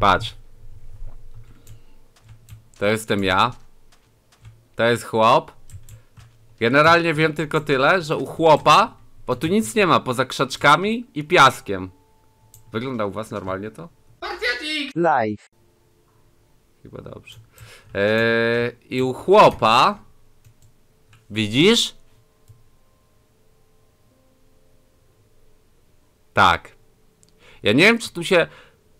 patrz. To jestem ja. To jest chłop. Generalnie wiem tylko tyle, że u chłopa, bo tu nic nie ma poza krzaczkami i piaskiem. Wygląda u was normalnie to? Live. Chyba dobrze. I u chłopa, widzisz? Tak. Ja nie wiem, czy tu się...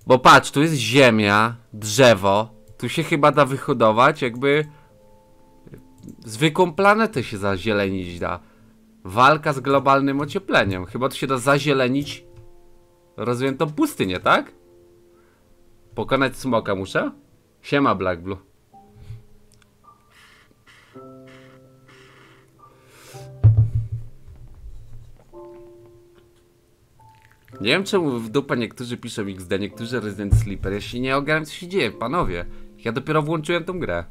Bo patrz, tu jest ziemia, drzewo. Tu się chyba da wyhodować, jakby... Zwykłą planetę się zazielenić da. Walka z globalnym ociepleniem. Chyba tu się da zazielenić rozwiniętą pustynię, tak? Pokonać smoka muszę? Siema, Black Blue. Nie wiem, czemu w dupę niektórzy piszą XD, niektórzy Resident Sleeper. Ja się nie ogarniam, co się dzieje, panowie. Ja dopiero włączyłem tą grę.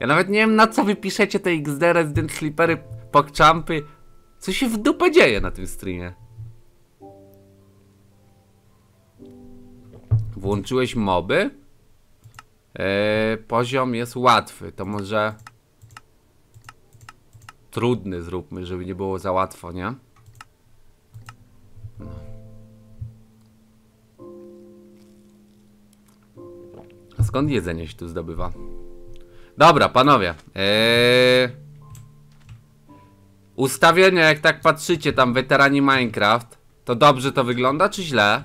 Ja nawet nie wiem, na co wy piszecie te XD, Resident Sleepery, pogchampy. Co się w dupę dzieje na tym streamie? Włączyłeś moby? Poziom jest łatwy, to może... Trudny zróbmy, żeby nie było za łatwo, nie? No. A skąd jedzenie się tu zdobywa? Dobra, panowie. Ustawienia, jak tak patrzycie tam, weterani Minecraft, to dobrze to wygląda, czy źle?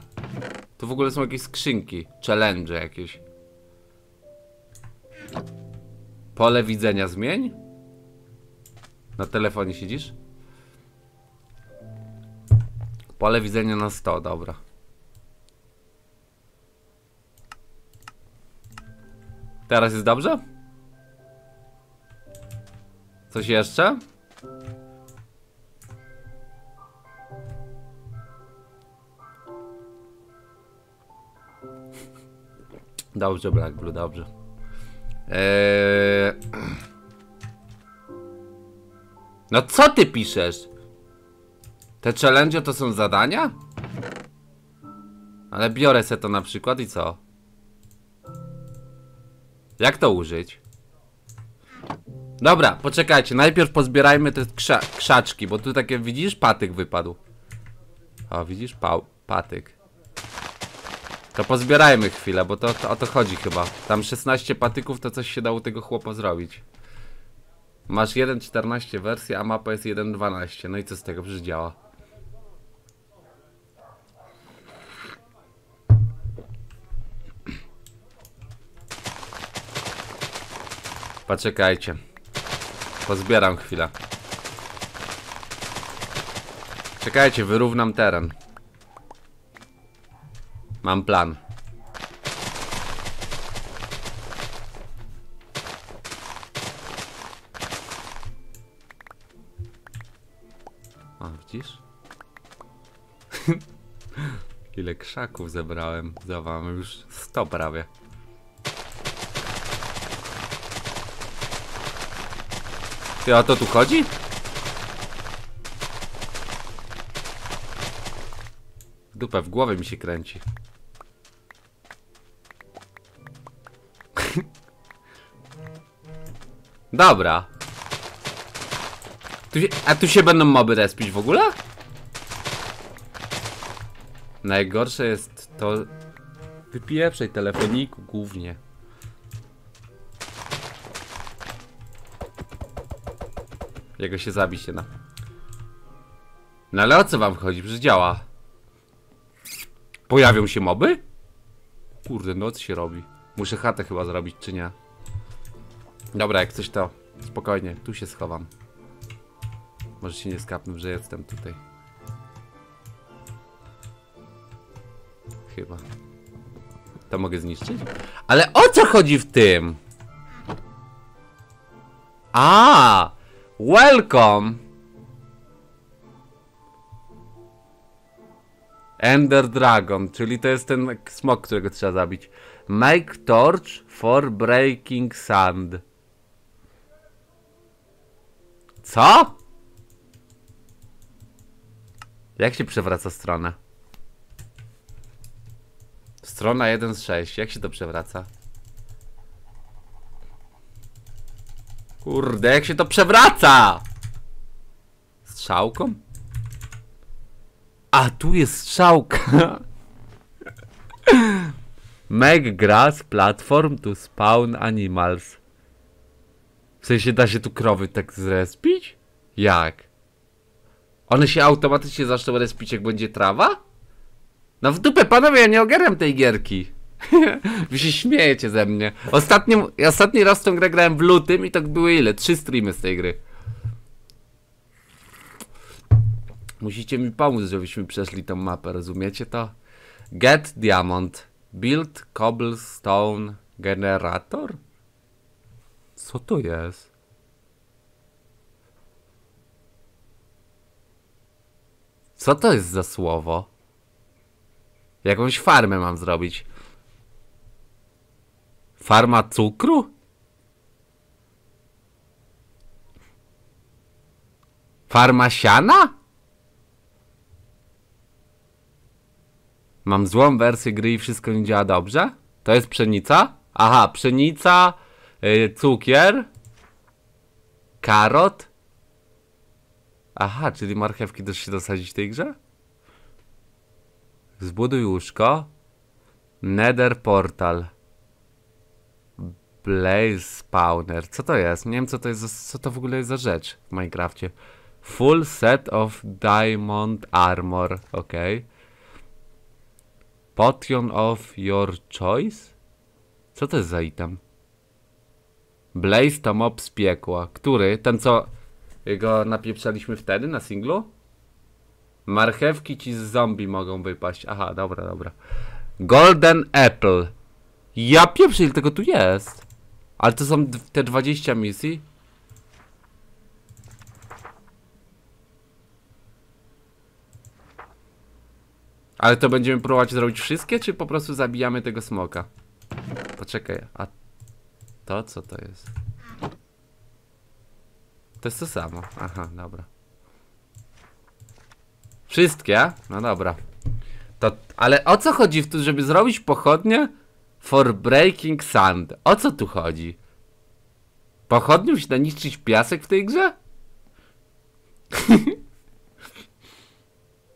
Tu w ogóle są jakieś skrzynki, challenge jakieś. Pole widzenia zmień? Na telefonie siedzisz? Pole widzenia na 100, dobra. Teraz jest dobrze? Coś jeszcze? Dobrze, Black Blue, dobrze. No co ty piszesz? Te challenge to są zadania? Ale biorę se to na przykład i co? Jak to użyć? Dobra, poczekajcie, najpierw pozbierajmy te krzaczki, bo tu takie, widzisz, patyk wypadł. O, widzisz, patyk. To pozbierajmy chwilę, bo to o to chodzi chyba. Tam 16 patyków, to coś się dało tego chłopa zrobić. Masz 1.14 wersję, a mapa jest 1.12. No i co z tego, przecież działa. Poczekajcie. Pozbieram chwilę. Czekajcie, wyrównam teren. Mam plan. A, widzisz? Ile krzaków zebrałem za wami, już 100 prawie. Ty, o to tu chodzi? Dupę w głowie mi się kręci. Dobra. A tu się będą moby respić w ogóle? Najgorsze jest to... Wypieprzaj telefoniku głównie. Jego się zabić się da. No ale o co wam chodzi? Przecież działa. Pojawią się moby? Kurde, noc się robi. Muszę chatę chyba zrobić, czy nie? Dobra, jak coś to spokojnie, tu się schowam. Może się nie skapnę, że jestem tutaj. Chyba. To mogę zniszczyć? Ale o co chodzi w tym? A, welcome! Ender Dragon, czyli to jest ten smok, którego trzeba zabić. Make torch for breaking sand. Co? Jak się przewraca stronę? Strona 1 z 6. Jak się to przewraca? Kurde, jak się to przewraca? Strzałką? A, tu jest strzałka. Make grass platform to spawn animals. W sensie, da się tu krowy tak zrespić? Jak? One się automatycznie zaczną respić, jak będzie trawa? No w dupę, panowie, ja nie ogarniam tej gierki. Wy się śmiejecie ze mnie. Ostatni raz tą grę grałem w lutym i tak były ile? 3 streamy z tej gry. Musicie mi pomóc, żebyśmy przeszli tą mapę, rozumiecie to? Get diamond. Build cobblestone generator? Co to jest? Co to jest za słowo? Jakąś farmę mam zrobić. Farma cukru? Farma siana? Mam złą wersję gry i wszystko nie działa dobrze? To jest pszenica? Aha, pszenica, cukier, karot. Aha, czyli marchewki też się dosadzić w tej grze? Zbuduj łóżko. Nether portal. Blaze spawner. Co to jest? Nie wiem, co to jest, co to w ogóle jest za rzecz w Minecrafcie. Full set of diamond armor. Ok. Potion of your choice? Co to jest za item? Blaze to mob z piekła. Który? Ten, co go napieprzaliśmy wtedy na singlu? Marchewki ci z zombie mogą wypaść. Aha, dobra, dobra. Golden apple. Ja pieprzę, ile tego tu jest. Ale to są te 20 misji. Ale to będziemy próbować zrobić wszystkie, czy po prostu zabijamy tego smoka? Poczekaj, a to co to jest? To jest to samo. Aha, dobra. Wszystkie? No dobra. To, ale o co chodzi w tym, żeby zrobić pochodnie for breaking sand? O co tu chodzi? Pochodnią się da niszczyć piasek w tej grze?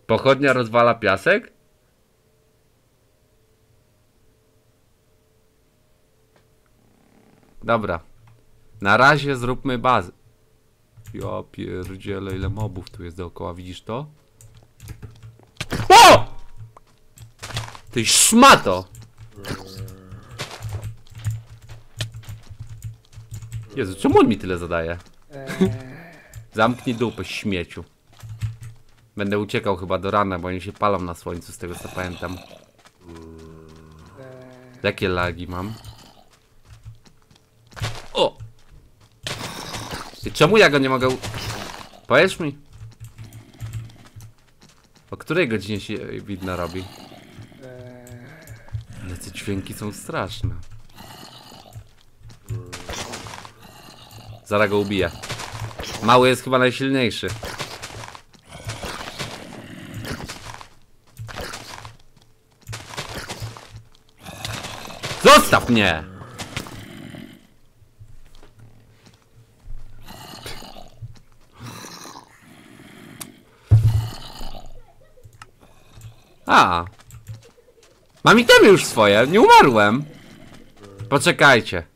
Pochodnia rozwala piasek? Dobra. Na razie zróbmy bazę. Ja pierdzielę, ile mobów tu jest dookoła, widzisz to? O! Ty szmato! Jezu, czemu on mi tyle zadaje? Zamknij dupę, śmieciu. Będę uciekał chyba do rana, bo oni się palą na słońcu, z tego co pamiętam. Jakie lagi mam? O! I czemu ja go nie mogę... Powiesz mi? O której godzinie się widno robi? Ale te dźwięki są straszne. Zaraz go ubiję. Mały jest chyba najsilniejszy. Zostaw mnie! A! Mam itemy już swoje, nie umarłem! Poczekajcie.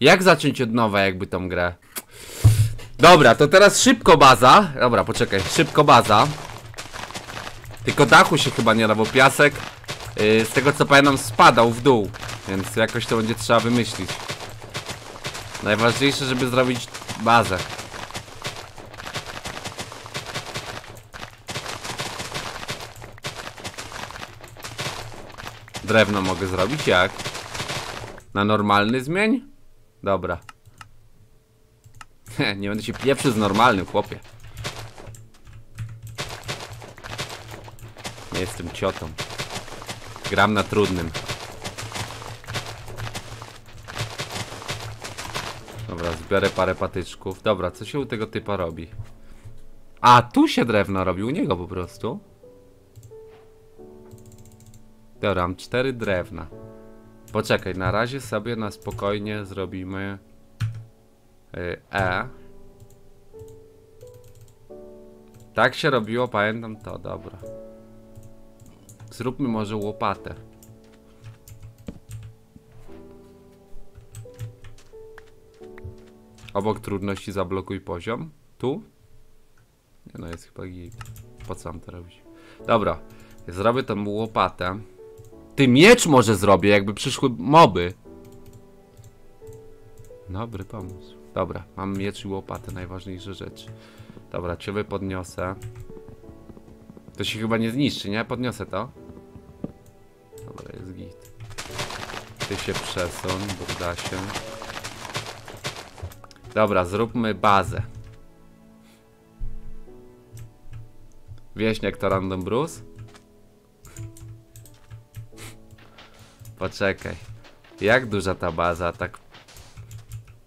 Jak zacząć od nowa jakby tą grę? Dobra, to teraz szybko baza. Dobra, poczekaj, szybko baza. Tylko dachu się chyba nie da, bo piasek z tego co pamiętam spadał w dół. Więc jakoś to będzie trzeba wymyślić. Najważniejsze, żeby zrobić bazę. Drewno mogę zrobić jak? Na normalny zmień? Dobra. Nie będę się pieprzył z normalnym, chłopie. Nie jestem ciotą. Gram na trudnym. Dobra, zbiorę parę patyczków. Dobra, co się u tego typa robi? A, tu się drewno robi, u niego po prostu. Dobra, mam 4 drewna. Poczekaj, na razie sobie na spokojnie zrobimy E. Tak się robiło, pamiętam to, dobra. Zróbmy może łopatę. Obok trudności zablokuj poziom. Tu? Nie, no jest chyba git. Po co mam to robić? Dobra, zrobię tą łopatę. Ty, miecz może zrobię, jakby przyszły moby. Dobry pomysł. Dobra, mam miecz i łopatę, najważniejsze rzeczy. Dobra, ciebie podniosę. To się chyba nie zniszczy, nie? Podniosę to. Dobra, jest git. Ty się przesuń, burda się. Dobra, zróbmy bazę. Wieśniak to random Bruce? Poczekaj. Jak duża ta baza? Tak.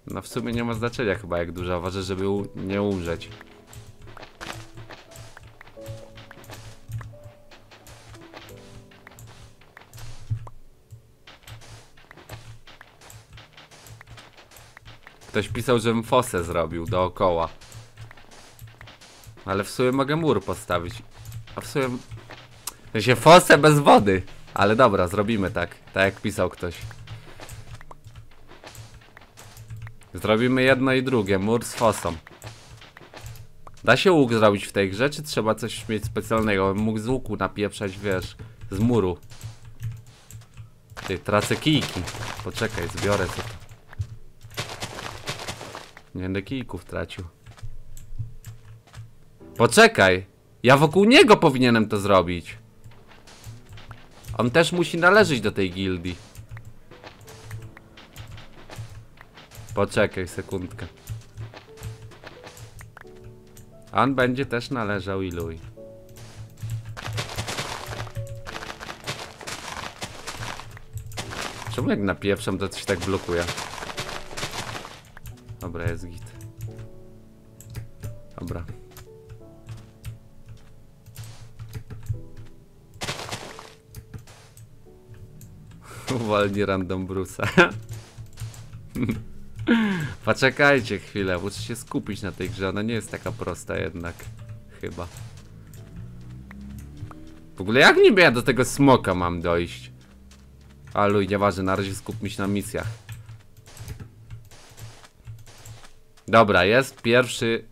No w sumie nie ma znaczenia chyba jak duża. Ważne, żeby nie umrzeć. Ktoś pisał, żebym fosę zrobił dookoła. Ale w sumie mogę mur postawić. A w sumie... To się fosę bez wody. Ale dobra, zrobimy tak. Tak jak pisał ktoś. Zrobimy jedno i drugie. Mur z fosą. Da się łuk zrobić w tej grze, czy trzeba coś mieć specjalnego? Mógł z łuku napieprzać, wiesz, z muru. Ty, tracę kijki. Poczekaj, zbiorę co to. Nie będę kijków tracił. Poczekaj! Ja wokół niego powinienem to zrobić. On też musi należeć do tej gildii. Poczekaj sekundkę. On będzie też należał i luj. Czemu jak napieprzam to coś tak blokuje? Dobra, jest git. Dobra. Uwolni random Bruce'a. Poczekajcie chwilę, muszę się skupić na tej grze. Ona nie jest taka prosta jednak. Chyba. W ogóle jak niby ja do tego smoka mam dojść? Aluj, nieważne, na razie skupmy się na misjach. Dobra, jest pierwszy.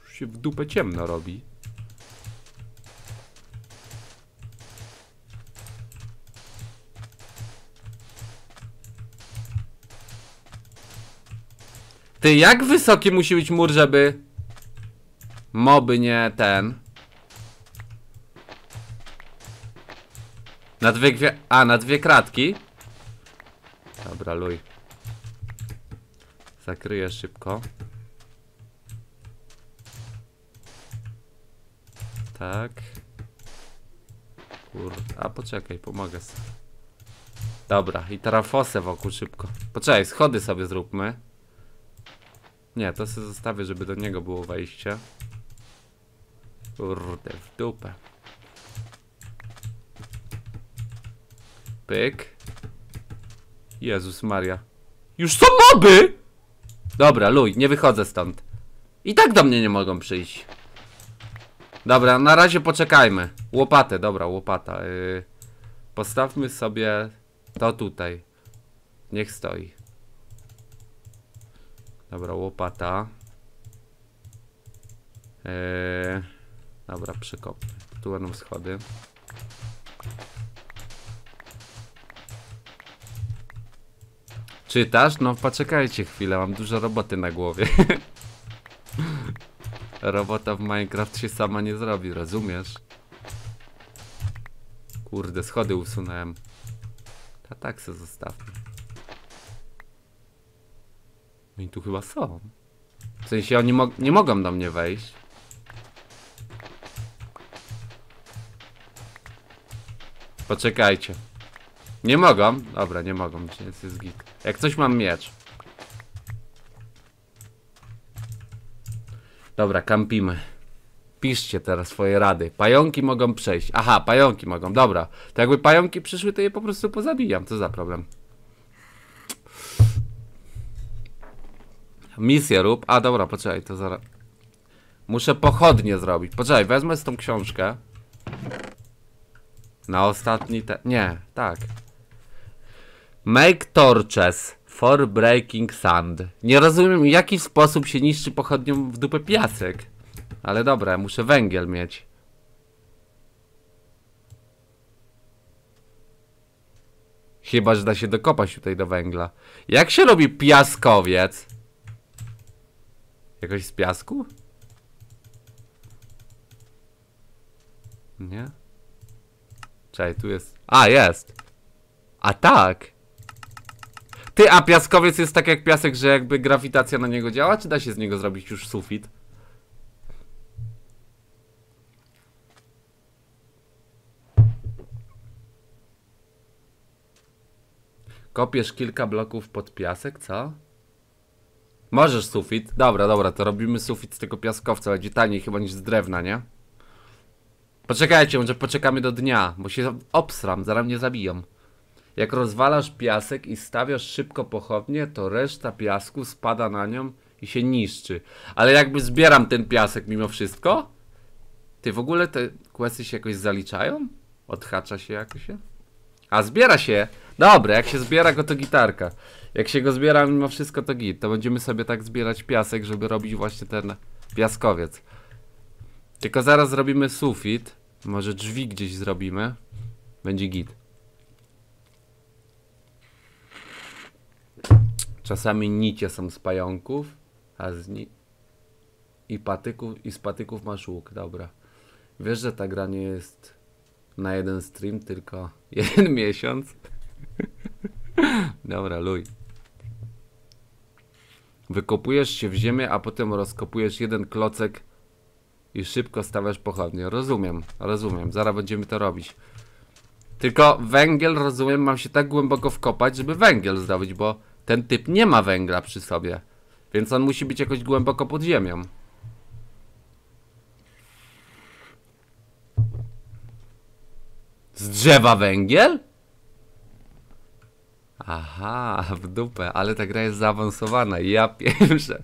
Już się w dupę ciemno robi. Ty, jak wysoki musi być mur, żeby moby nie ten na dwie kratki? Dobra, luj. Zakryję szybko. Tak. Kurde, a poczekaj, pomogę sobie. Dobra, i teraz fosę wokół szybko. Poczekaj, schody sobie zróbmy. Nie, to sobie zostawię, żeby do niego było wejście. Kurde, w dupę. Pyk. Jezus Maria. Już są moby! Dobra, luj, nie wychodzę stąd. I tak do mnie nie mogą przyjść. Dobra, na razie poczekajmy. Łopatę, dobra, łopata. Postawmy sobie to tutaj. Niech stoi. Dobra, łopata. Dobra, przekopmy. Tu będą schody. Czytasz? No poczekajcie chwilę, mam dużo roboty na głowie. Robota w Minecraft się sama nie zrobi, rozumiesz? Kurde, schody usunąłem. A tak se zostawmy. Oni tu chyba są. W sensie oni nie mogą do mnie wejść. Poczekajcie. Nie mogą? Dobra, nie mogą, więc jest git. Jak coś mam miecz. Dobra, kampimy. Piszcie teraz swoje rady. Pająki mogą przejść. Aha, pająki mogą, dobra. To jakby pająki przyszły, to je po prostu pozabijam. Co za problem. Misję rób. A dobra, poczekaj, to zaraz. Muszę pochodnie zrobić. Poczekaj, wezmę z tą książkę. Na ostatni te... Nie, tak. Make torches for breaking sand. Nie rozumiem, w jaki sposób się niszczy pochodnią w dupę piasek. Ale dobra, muszę węgiel mieć. Chyba że da się dokopać tutaj do węgla. Jak się robi piaskowiec? Jakoś z piasku? Nie? Czekaj, tu jest... A, jest! A tak! Ty, a piaskowiec jest tak jak piasek, że jakby grawitacja na niego działa? Czy da się z niego zrobić już sufit? Kopiesz kilka bloków pod piasek, co? Możesz sufit? Dobra, dobra, to robimy sufit z tego piaskowca, będzie taniej chyba niż z drewna, nie? Poczekajcie, może poczekamy do dnia, bo się obsram, zaraz mnie zabiją. Jak rozwalasz piasek i stawiasz szybko pochodnie, to reszta piasku spada na nią i się niszczy. Ale jakby zbieram ten piasek mimo wszystko? Ty, w ogóle te questy się jakoś zaliczają? Odhacza się jakoś? A zbiera się! Dobra, jak się zbiera go to gitarka. Jak się go zbiera mimo wszystko to git. To będziemy sobie tak zbierać piasek, żeby robić właśnie ten piaskowiec. Tylko zaraz zrobimy sufit. Może drzwi gdzieś zrobimy. Będzie git. Czasami nicie są z pająków, a z ni... I z patyków masz łuk, dobra. Wiesz, że ta gra nie jest na jeden stream, tylko jeden miesiąc. Dobra, luj. Wykopujesz się w ziemię, a potem rozkopujesz jeden klocek i szybko stawiasz pochodnie. Rozumiem, rozumiem. Zaraz będziemy to robić. Tylko węgiel, rozumiem, mam się tak głęboko wkopać, żeby węgiel zdobyć, bo ten typ nie ma węgla przy sobie. Więc on musi być jakoś głęboko pod ziemią. Z drzewa węgiel? Aha, w dupę, ale ta gra jest zaawansowana. Ja pierwsze.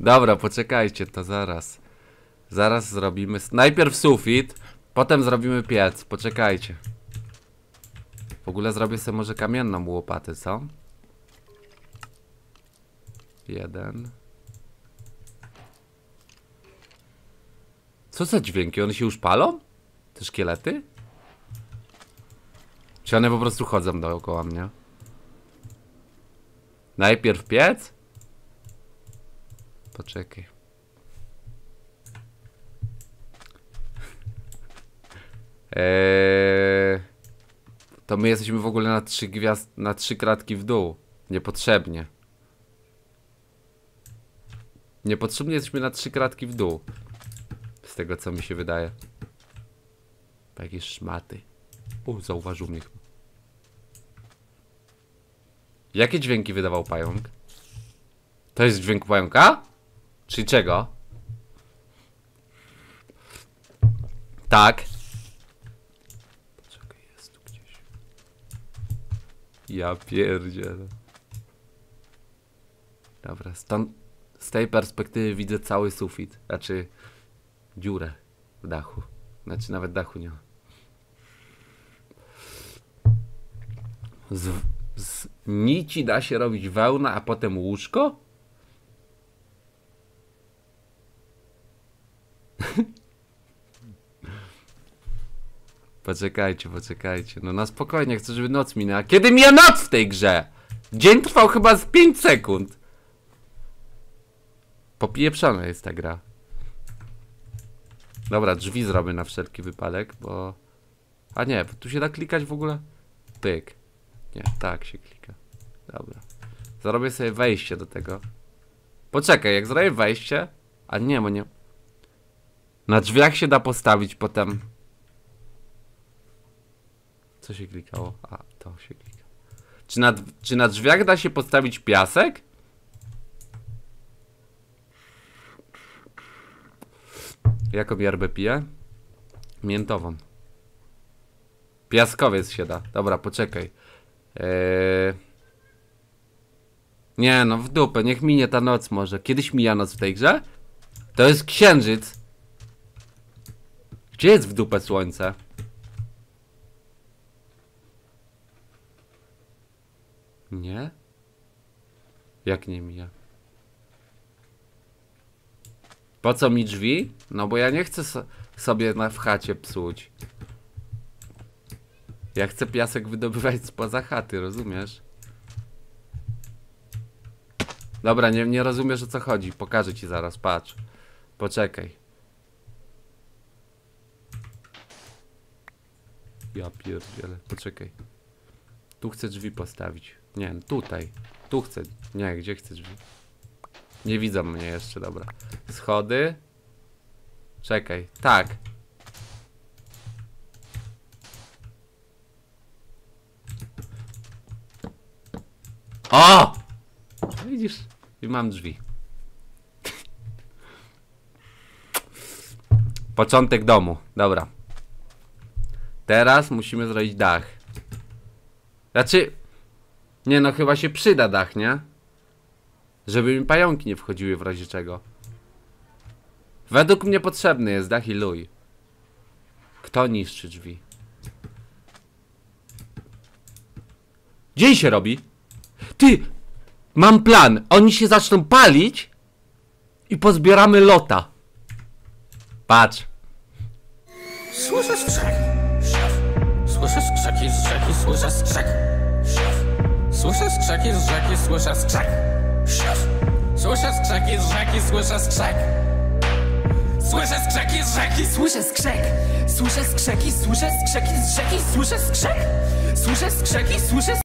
Dobra, poczekajcie, to zaraz. Zaraz zrobimy... Najpierw sufit, potem zrobimy piec. Poczekajcie. W ogóle zrobię sobie może kamienną łopatę, co? Jeden. Co za dźwięki? One się już palą? Te szkielety? Czy one po prostu chodzą dookoła mnie? Najpierw piec? Poczekaj. To my jesteśmy w ogóle na 3 kratki w dół. Niepotrzebnie. Niepotrzebnie jesteśmy na 3 kratki w dół. Z tego co mi się wydaje. Jakieś szmaty. Zauważył mnie. Jakie dźwięki wydawał pająk? To jest dźwięk pająka? Czyli czego? Tak. Czekaj, jest tu gdzieś. Ja pierdzielę. Dobra, stąd... Z tej perspektywy widzę cały sufit. Znaczy dziurę w dachu. Znaczy nawet dachu nie ma. Z nici da się robić wełna, a potem łóżko? Poczekajcie, poczekajcie. No na spokojnie, chcę, żeby noc minęła. Kiedy mija noc w tej grze? Dzień trwał chyba z 5 sekund. Popieprzona jest ta gra. Dobra, drzwi zrobię na wszelki wypadek, bo... A nie, tu się da klikać w ogóle? Tyk. Nie, tak się klika. Dobra. Zarobię sobie wejście do tego. Poczekaj, jak zrobię wejście... A nie, bo nie... Na drzwiach się da postawić potem. Co się klikało? A, to się klika. Czy na drzwiach da się postawić piasek? Jaką jarbę piję? Miętową. Piaskowiec się da. Dobra, poczekaj. Nie no, w dupę, niech minie ta noc może. Kiedyś mija noc w tej grze? To jest księżyc. Gdzie jest w dupę słońce? Nie? Jak nie mija? Po co mi drzwi? No bo ja nie chcę sobie w chacie psuć. Ja chcę piasek wydobywać spoza chaty, rozumiesz? Dobra, nie rozumiesz, o co chodzi. Pokażę ci zaraz, patrz. Poczekaj. Ja pierdzielę, poczekaj. Tu chcę drzwi postawić. Nie, tutaj. Tu chcę. Nie, gdzie chcę drzwi? Nie widzą mnie jeszcze, dobra. Schody. Czekaj, tak. O! Widzisz? I mam drzwi. Początek domu, dobra. Teraz musimy zrobić dach. Znaczy... Nie no, chyba się przyda dach, nie? Żeby mi pająki nie wchodziły w razie czego. Według mnie potrzebny jest dach i luj. Kto niszczy drzwi? Dzień się robi. Ty! Mam plan. Oni się zaczną palić i pozbieramy lota. Patrz. Słyszę skrzek. Słyszę skrzeki z rzeki, słyszę skrzek. Słyszę skrzeki z rzeki, słyszę skrzek. Słyszę skrzeki z rzeki, słyszę skrzek. Słyszę skrzeki z rzeki, słyszę skrzek. Słyszę skrzeki z rzeki, słyszę skrzek. Słyszę skrzeki, słyszę skrzek.